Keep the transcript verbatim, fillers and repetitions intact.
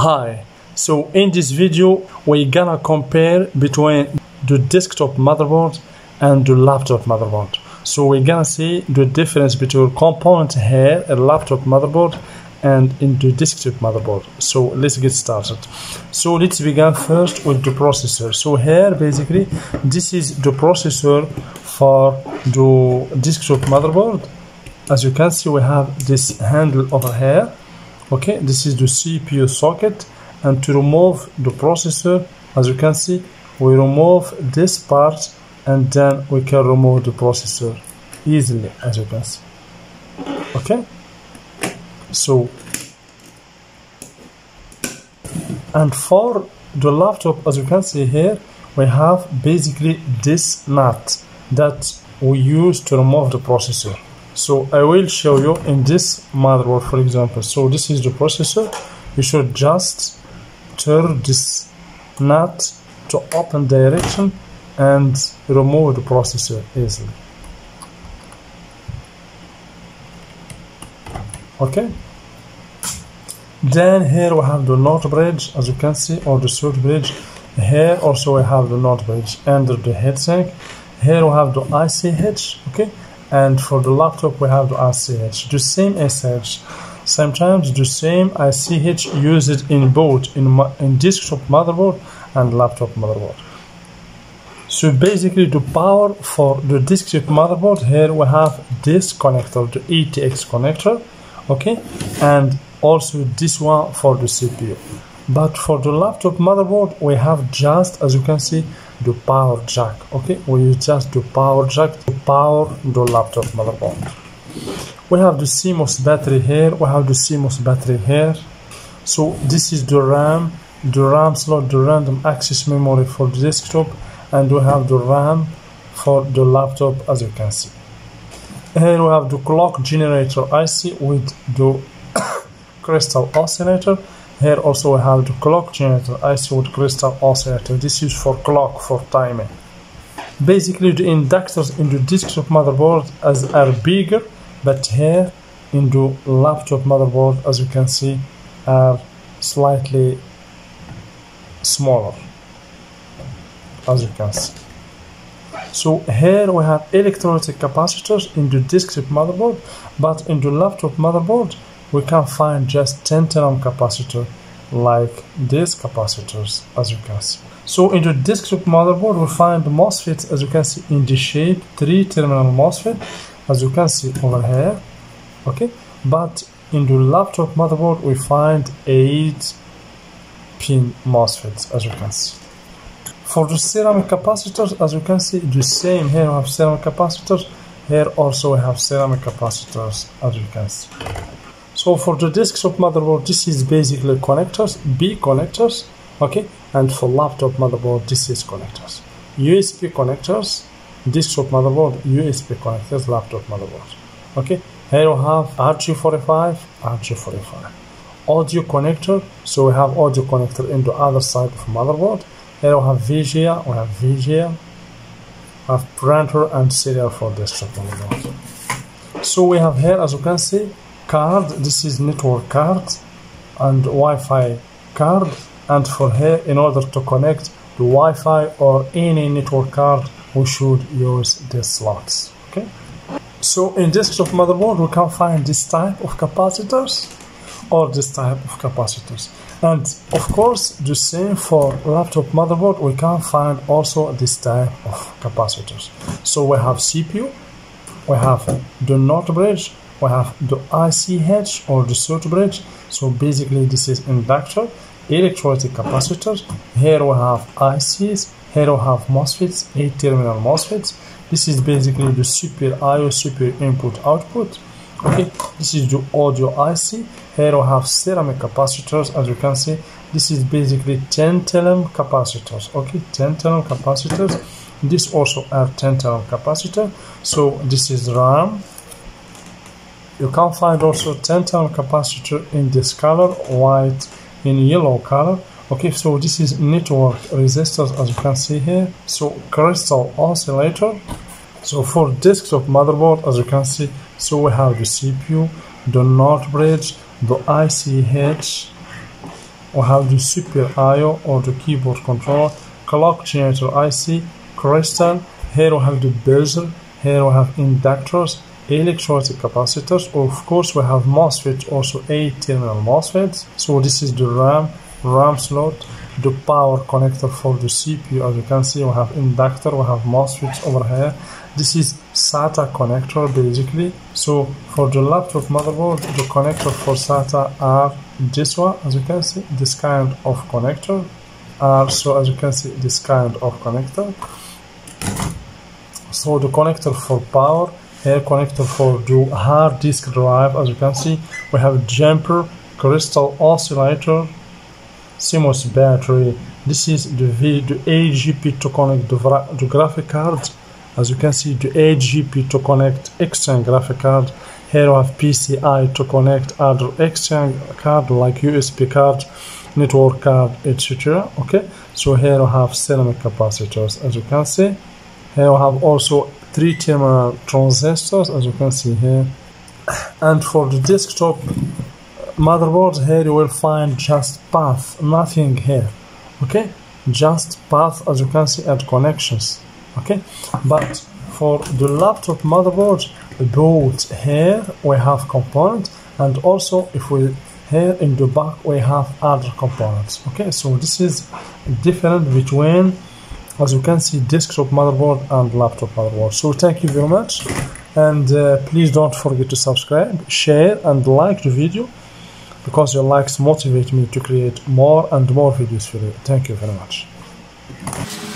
Hi, so in this video we're gonna compare between the desktop motherboard and the laptop motherboard. So we're gonna see the difference between component here, a laptop motherboard, and in the desktop motherboard. So let's get started. So let's begin first with the processor. So here basically this is the processor for the desktop motherboard. As you can see, we have this handle over here. Okay, this is the C P U socket, and to remove the processor, as you can see, we remove this part and then we can remove the processor easily, as you can see. Okay, so and for the laptop, as you can see here, we have basically this nut that we use to remove the processor. So I will show you in this motherboard, for example. So this is the processor. You should just turn this nut to open direction and remove the processor easily. Okay. Then here we have the notch bridge, as you can see, or the switch bridge. Here also we have the notch bridge under the heatsink. Here we have the I C H. Okay. And for the laptop we have the I C H, the same S H, sometimes the same I C H used in both in, in desktop motherboard and laptop motherboard. So basically the power for the desktop motherboard, here we have this connector, the A T X connector, okay, and also this one for the C P U. But for the laptop motherboard we have just, as you can see, the power jack. Okay, we use just the power jack to power the laptop motherboard. We have the C MOS battery here, we have the C MOS battery here. So this is the RAM, the RAM slot, the random access memory for the desktop, and we have the RAM for the laptop, as you can see. Here we have the clock generator I C with the crystal oscillator. Here also we have the clock generator I C with crystal oscillator. This is for clock, for timing. Basically the inductors in the desktop motherboard as are bigger, but here in the laptop motherboard, as you can see, are slightly smaller, as you can see. So here we have electrolytic capacitors in the desktop motherboard, but in the laptop motherboard we can find just tantalum capacitor like these capacitors, as you can see. So in the desktop motherboard we find the MOSFETs, as you can see, in the shape three terminal MOSFET, as you can see over here. Okay, but in the laptop motherboard we find eight pin MOSFETs, as you can see. For the ceramic capacitors, as you can see, the same. Here we have ceramic capacitors, here also we have ceramic capacitors, as you can see. So for the desktop motherboard, this is basically connectors, B connectors, okay, and for laptop motherboard, this is connectors, U S B connectors, desktop motherboard, U S B connectors, laptop motherboard, okay. Here we have R J forty-five, R J forty-five, audio connector, so we have audio connector in the other side of the motherboard. Here we have V G A, we have V G A, we have printer and serial for desktop motherboard. So we have here, as you can see, card, this is network card and Wi-Fi card, and for here in order to connect to Wi-Fi or any network card we should use the slots. Okay, so in desktop motherboard we can find this type of capacitors or this type of capacitors, and of course the same for laptop motherboard, we can find also this type of capacitors. So we have C P U, we have the notch bridge, we have the I C H or the circuit bridge, so basically this is inductor, electrolytic capacitors. Here we have I Cs, here we have MOSFETs, eight terminal MOSFETs. This is basically the super I O, super input output. Okay, this is the audio I C. Here we have ceramic capacitors, as you can see. This is basically tantalum capacitors. Okay, tantalum capacitors. This also are tantalum capacitor. So this is RAM. You can find also tantalum capacitor in this color, white, in yellow color. Okay, so this is network resistors, as you can see here. So crystal oscillator. So for desktop motherboard, as you can see, so we have the C P U, the notch bridge, the I C H, or have the C P I O or the keyboard controller, clock generator I C, crystal. Here we have the bezel, here we have inductors, electrolytic capacitors. Of course we have MOSFET, also eight terminal MOSFETs. So this is the RAM, RAM slot, the power connector for the C P U. As you can see, we have inductor, we have MOSFETs over here. This is SATA connector basically. So for the laptop motherboard, the connector for SATA are this one, as you can see, this kind of connector. Uh, so as you can see, this kind of connector. So the connector for power, here connector for the hard disk drive. As you can see, we have jumper, crystal oscillator, C MOS battery. This is the v the A G P to connect the, the graphic card. As you can see, the A G P to connect external graphic card. Here we have P C I to connect other external card like U S B card, network card, et cetera. Okay, so here we have ceramic capacitors, as you can see. Here we have also three terminal transistors, as you can see here. And for the desktop motherboard, here you will find just path, nothing here. Okay, just path, as you can see, and connections. Okay, but for the laptop motherboard, both here we have components, and also if we here in the back we have other components. Okay, so this is different between, as you can see, desktop motherboard and laptop motherboard. So thank you very much, and uh, please don't forget to subscribe, share and like the video, because your likes motivate me to create more and more videos for you. Thank you very much.